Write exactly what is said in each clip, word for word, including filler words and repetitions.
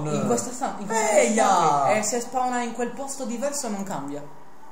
spawn. In questa stanza. Eia! E se spawna in quel posto diverso non cambia.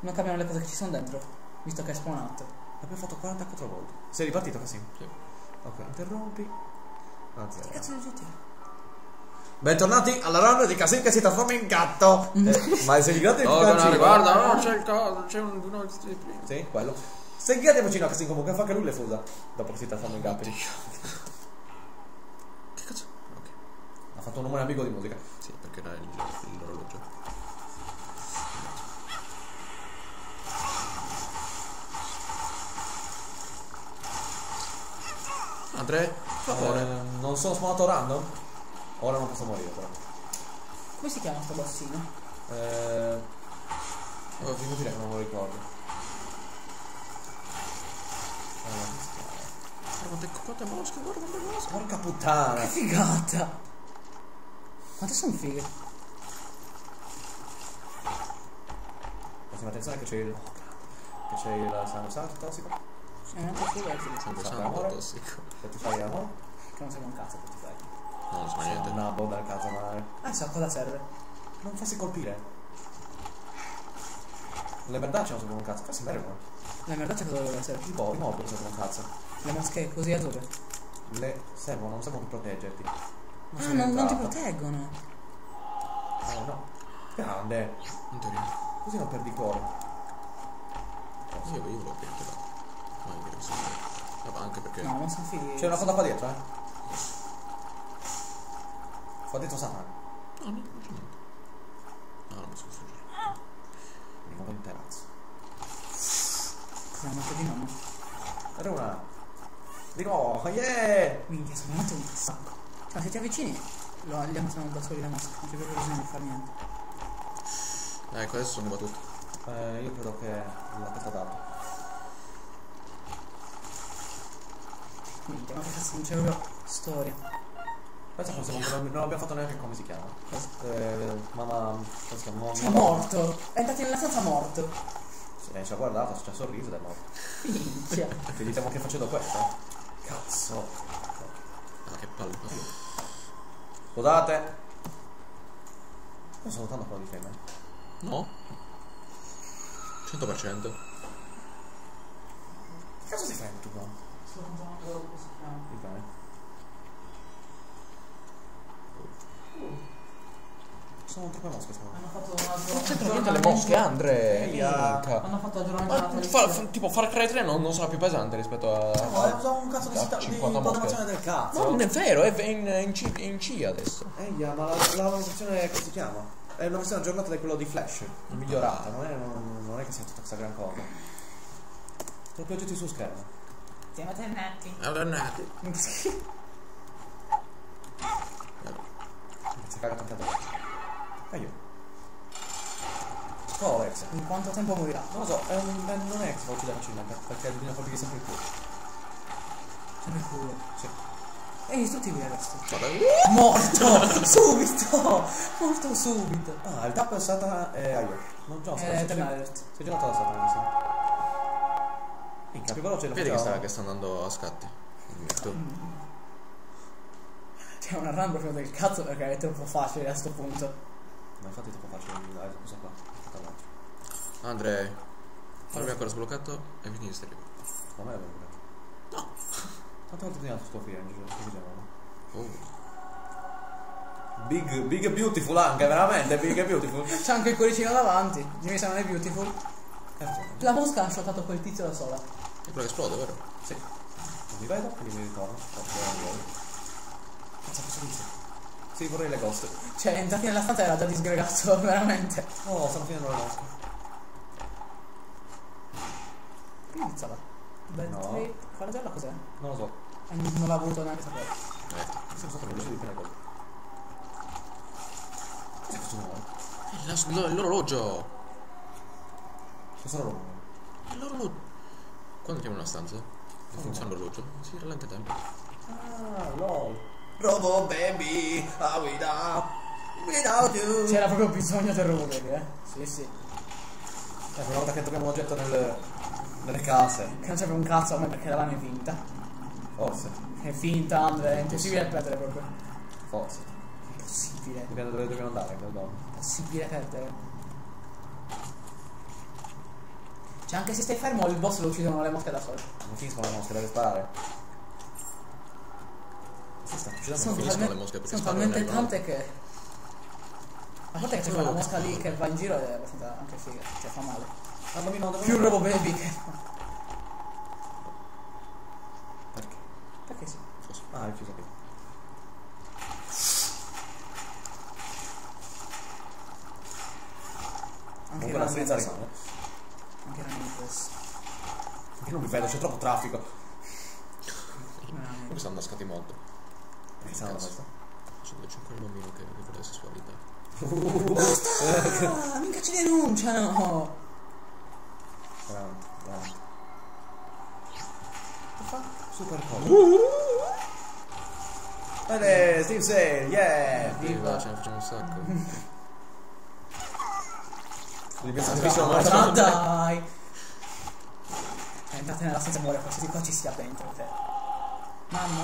Non cambiano le cose che ci sono dentro, visto che è spawnato. L'abbiamo fatto quarantaquattro volte. Sei ripartito così? Sì. Ok, interrompi. Ah, zero. Che cazzo di G T A? Bentornati alla run di Casim che si trasforma in gatto. Eh, ma se seguite il no, no, no, guarda, no, c'è il coso, c'è un uno di prima. Sì, quello. Seguite vicino a Casim comunque, fa che lui le fusa. Dopo che si trasforma in gatto. Che cazzo? Ok. Ha fatto un nome amico di musica. Sì, perché era il, il loro orologio. Andre, per favore. Eh, non sono spawnato random? Ora non posso morire però. Come si chiama sto bossino? Eh... Oh, ti dire che non me lo ricordo. Eh... Guarda quante mosche, guarda quante mosche. Porca puttana. Che figata. Quante sono fighe. Facciamo attenzione che c'è il... Che c'è il sangue tossico. C'è un altro figo. Sangue sangue tossico. Che ti fai amore? Che non serve un cazzo che ti fai. No, non niente. Una bomba a casa, ma... Ah, so cosa serve. Non farsi colpire. Le merdacce non servono un cazzo, farsi merda. Le merdacce cosa doveva essere? Tipo, i mobili servono un cazzo. Le masche così azzurre? Le servono, non servono per proteggerti. Non ah, non, non ti proteggono. Eh, no. Grande. Non ti ricordo. Così non perdi cuore. Sì, io volevo perdere. Ma io non so. Ma anche perché... No, non sono figli. C'è una foto qua dietro, eh. Ho detto Satana. No, non c'è niente. No, non mi sono sfuggito. Mi muovo in terrazzo. Cos'è la macchia di nonno? Era una. Di nuovo, yeah! Minchia, sono andato un sacco. Ma se ti avvicini, lo andiamo sono da soli la mosca. Non c'è proprio bisogno di fare niente. Ecco, adesso sono battuto. Eh, io credo che la testa d'altro. Minchia, ma che cazzo non c'è proprio storia. Non abbiamo fatto neanche come si chiama. Eh, mamma. Come si chiama? È morto! È entrato nella stanza morto! Sì, ci ha guardato, ci ha sorriso ed è morto. Minchia! Ti diciamo che facendo questo? Cazzo! Ma che palle! Scusate! Io sono tanto quello di fame. No? cento per cento. Che cazzo si fame tu qua? Sono tanto così fame. Sono troppe mosche secondo me. Hanno fatto non c'entrano niente le mosche, Andre. Minca. Hanno fatto aggiornamento fa, fa, tipo Far Cry tre non, non sarà più pesante rispetto a no, a, usavo un cazzo di programmazione del cazzo. No, non è vero, è in, in, C, è in C adesso. Eia, ma la, la versione come si chiama? È una versione aggiornata di quello di Flash, mm. migliorata, non è, non, non è che sia tutta questa gran cosa. Troppi oggetti su schermo. Siamo tornati. Allornati. Si è cagato anche adesso. E io Colex, in quanto tempo morirà? Non lo so, è un, è, non è che si può uccidere in manca, perché bisogna colpire sempre il culo. Sempre il culo? Sì. E distruttibile adesso. Morto! subito! Morto subito! Ah, il tappo è stata... Eh, aiuto. Non già so, eh, alert. Sei girato la Satana, sì. Minchia, più veloce lo facciamo. Vedi che sta, che sta andando a scatti. Mm. C'è una run proprio del cazzo perché è troppo facile a sto punto. Ma infatti è troppo facile andare questa qua. Andrei, farmi ancora sbloccato e mi finisce. Ma me l'ho bloccato. No! Quante volte teniamo sto firenze? Oh. Big, big beautiful anche, veramente, big beautiful. C'è anche il cuoricino davanti, dimmi se non è beautiful. La mosca ha shottato quel tizio da sola. È quello che esplode, vero? Sì. Non mi vedo, quindi mi ritorno. Cazzo, questo tizio. Sì, vorrei le coste. Cioè, entrati nella stanza era già disgregato, veramente. Oh, stanno finendo le coste. Pizzala. No. Quella gialla cos'è? Non lo so. E non l'ha voluto neanche sapere. Eh, sono stato veloce di prima cosa. Cos'è questo nuovo? È l'orologio. Cos'è l'orologio? È l'orologio. Quando chiamo una stanza? Non funziona l'orologio? Si rallenta il tempo. Ah, lol. Robo baby, ah without, without you. C'era proprio bisogno del robo baby, eh? Sì, sì. È una volta che troviamo un oggetto nel, nelle case. Che non serve un cazzo a me perché la lana è finta. Forse. È finta, Andre, è impossibile perdere proprio. Forse. Impossibile. Dove dobbiamo andare? Impossibile perdere. Cioè anche se stai fermo il boss lo uccidono le mosche da sole. Non finiscono le mosche, deve sparare. Si sta uccidendo, non finiscono le mosche perché sparano. Sono talmente tante che... A parte che c'è quella mosca lì che va in giro ed è abbastanza anche figa, cioè fa male. Ma bambino, più robo baby che... Perché? Perché sì. Ah, è chiuso qui. Anche non non senza rimanere. Anche Ramirez. Anche non mi vedo, c'è troppo traffico. Poi stanno andascati molto. Perché stanno andascati? C'è ancora un bambino che vuole sessualità. Uh, basta! Minchia ci denunciano! Veramente, veramente. Che fa? Super comodo. Uh, Bene, Steve Sale, yeah! Viva, ce ne facciamo un sacco. Ma ah, dai! Entrate nella stanza e muore, forse di qua ci sia dentro te. Mamma?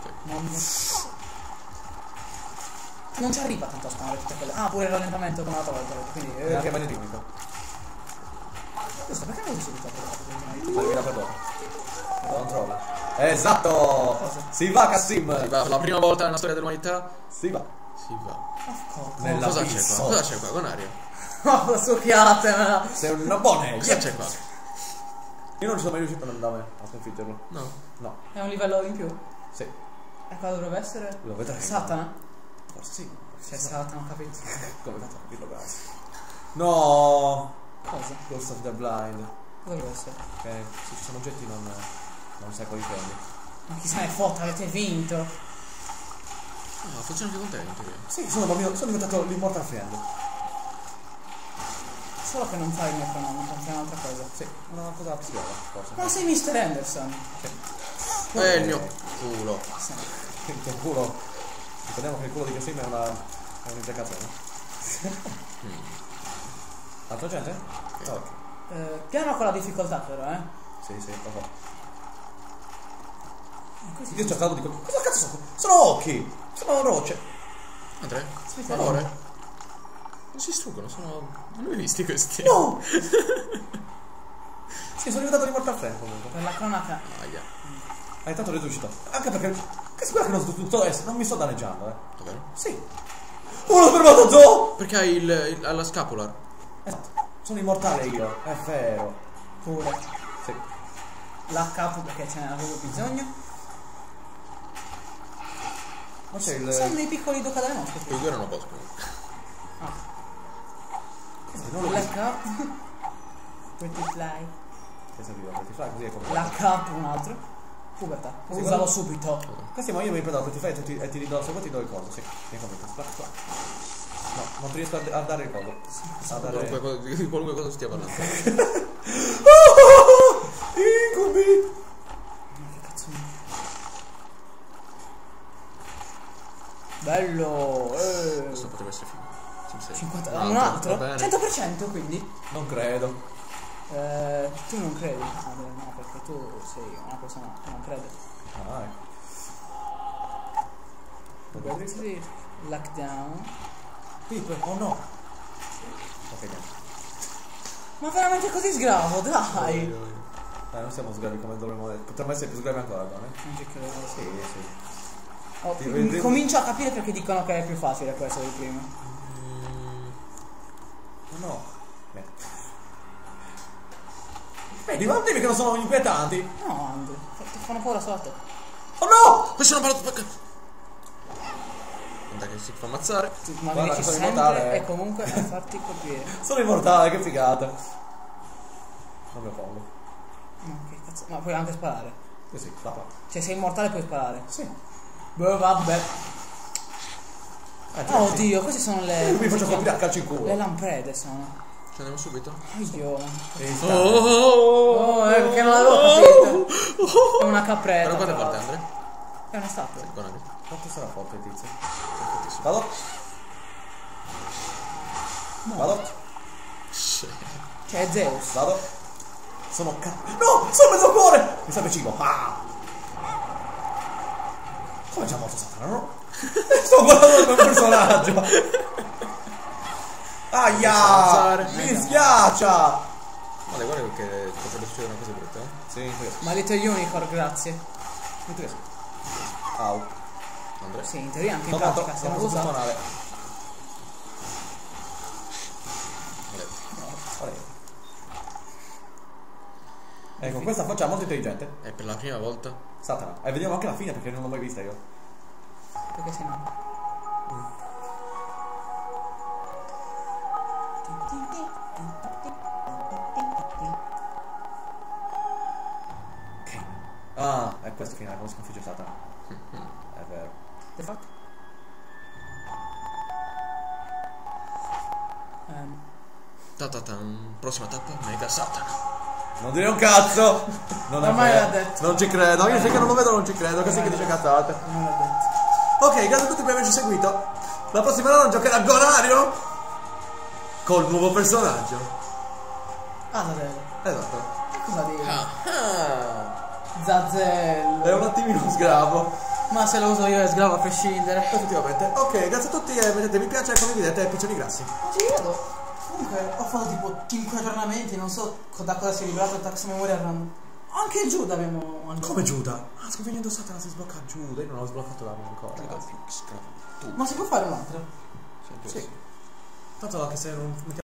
Okay. Mamma? Non ci arriva tanto a spawnare tutte quelle... Ah, pure il rallentamento come la volta, quindi... Eh, che bagno di mica. Giusto, perché non si usa quello? Arriva per dopo. Controlla. Esatto! Cosa? Si va, Kassim! Si va, la prima volta nella storia dell'umanità. Si va. Si va. Oh, cosa c'è qua? Cosa c'è qua? Con aria. Oh, la succhiate! Sei un nobone! Che c'è qua? Io non ci sono mai riuscito ad andare a sconfiggerlo. No. No. È un livello in più? Sì. E qua dovrebbe essere? Lo vedrai. Satana? Forse sì. C'è Satana, ho capito. Come tanto capirlo, grazie. No! Cosa? Ghost of the Blind. Cosa dovrebbe essere? Ok, se ci sono oggetti non... non sai quali prendi. Ma chi se ne fotta, avete vinto! No, facciamo anche contento io. Sì, sono bambino, sono diventato l'immortal friend. Solo che non fai il mio fenomeno, è un'altra cosa. Sì, una cosa psicologa. Ma sei mister Anderson? Sì. Eh, il mio culo. Sì. Il tuo culo. Ricordiamo che il culo di Cassim è una... è un'integrazione. Mm. Altra gente? Sì. Oh, ok. Eh, piano con la difficoltà però, eh. Sì, sì, lo so. Io ho cercato di... Cosa cazzo sono? Sono occhi! Sono rocce! Andrea, per favore. Non si struggono, sono... non li hai visti questi? No! Sì, sono diventato di morte a freddo comunque. Per la cronaca... Ah, yeah. Mm. Hai tanto resuscitato. Anche perché... che sicura che non sto tutto adesso, non mi sto danneggiando, eh. Davvero? Sì. Oh, l'ho fermato, zoo! Perché hai il... il alla scapola. Esatto. Sono immortale io. È vero. Pure. Sì. La capo perché ce n'era proprio bisogno. Ma c'è il... sono dei piccoli doca delle mosche. I due erano posto comunque. Ah. La cap Pretty Fly. Che serviva Pretty Fly? Così è come la cap un altro. Pubertà. Sì, usalo subito. Così ma io mi prendo Pretty Fly e ti ridò se vuoi ti do il coso. Sì. Mi commento. No, non ti riesco a dare il coso. A dare di qualunque cosa stia parlando. Incubi. Ma che cazzo. Bello. Eh. Questo potrebbe essere figo. cinquanta, ah, un altro? cento per cento quindi? Non credo. Eh, tu non credi? Ah, beh, no, perché tu sei una persona che non crede. Ah, ecco. Sì. Lockdown. Piper, oh no. Ok, dai. Ma veramente così sgravo, dai. Oh, oh, oh. Dai, non siamo sgravi come dovremmo essere. Potremmo essere più sgravi ancora, no? Non ci credo. Sì, sì. Oh, ti comincio a capire perché dicono che è più facile questo del primo. No, beh. Vedi, non dimmi che non sono inquietanti. No, Andrew, ti fanno paura solo a te. Oh no! Questo non parlato. Guarda che si fa ammazzare. Sì, ma guarda, sono immortale. E comunque a farti colpire. Sono immortale, che figata. Non me lo pongo. Ma che cazzo. Ma puoi anche sparare. Sì, sì, va. Cioè sei immortale puoi sparare. Sì. Beh, vabbè. Eh, oh oddio, queste sono le... Io mi faccio colpire a calcio in culo. Le lamprede sono. Ci andiamo subito? Io... Oh, oh, oh, eh, perché non l'avevo capito. È una capretta. Ma quando parte Andre? È una statua. Quanto sarà forte, tizio? Vado? No. Vado? Sì. Cioè è Zeus. Vado? Sono ca... No! Sono mezzo cuore! Mi sta vicino. Ah! Come è già morto Satana, no? Sto guardando il mio personaggio. Aia, mi schiaccia. Vale, guarda che potrebbe succedere una cosa brutta. Sì, ma Little Unicorn, grazie. Au. Andrei. Sì, in teoria anche in pratica stiamo usando. Ecco, questa faccia è molto intelligente. È per la prima volta. Satana. E vediamo anche la fine perché non l'ho mai vista io. Perché se no. Mm. Ok. Ah, è questo finale, come sconfigge Satana. È vero. Che hai fatto? Um. Ta-ta-tan. Prossima tappa, Mega Satana. Non dire un cazzo! Non ormai l'ha detto! Non ci credo, io se che non lo vedo non ci credo, così che dice cazzate! Non l'ha detto! Ok, grazie a tutti per averci seguito! La prossima volta giocherà Gorario! Col nuovo personaggio! Ah, Zazzello! Esatto! Cosa dire? Ah. Zazzello! È un attimino sgravo! Ma se lo uso io è sgravo a prescindere! Effettivamente! Ok, grazie a tutti e mettete mi piace e condividete piccioni grassi! Ci vedo! Comunque ho fatto tipo cinque aggiornamenti, non so da cosa si è liberato il tax memoria RAM. Anche il Giuda abbiamo andato. Come Giuda? Ah, scrivendo Satana si sblocca Giuda, io non l'ho sbloccato da me ancora. Ma si può fare un'altra? Sì. Tanto che se non